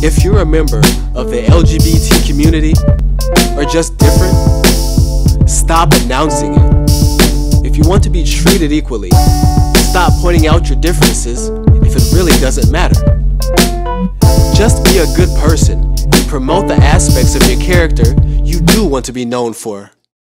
If you're a member of the LGBT community or just different, stop announcing it. If you want to be treated equally, stop pointing out your differences if it really doesn't matter. Just be a good person and promote the aspects of your character you do want to be known for.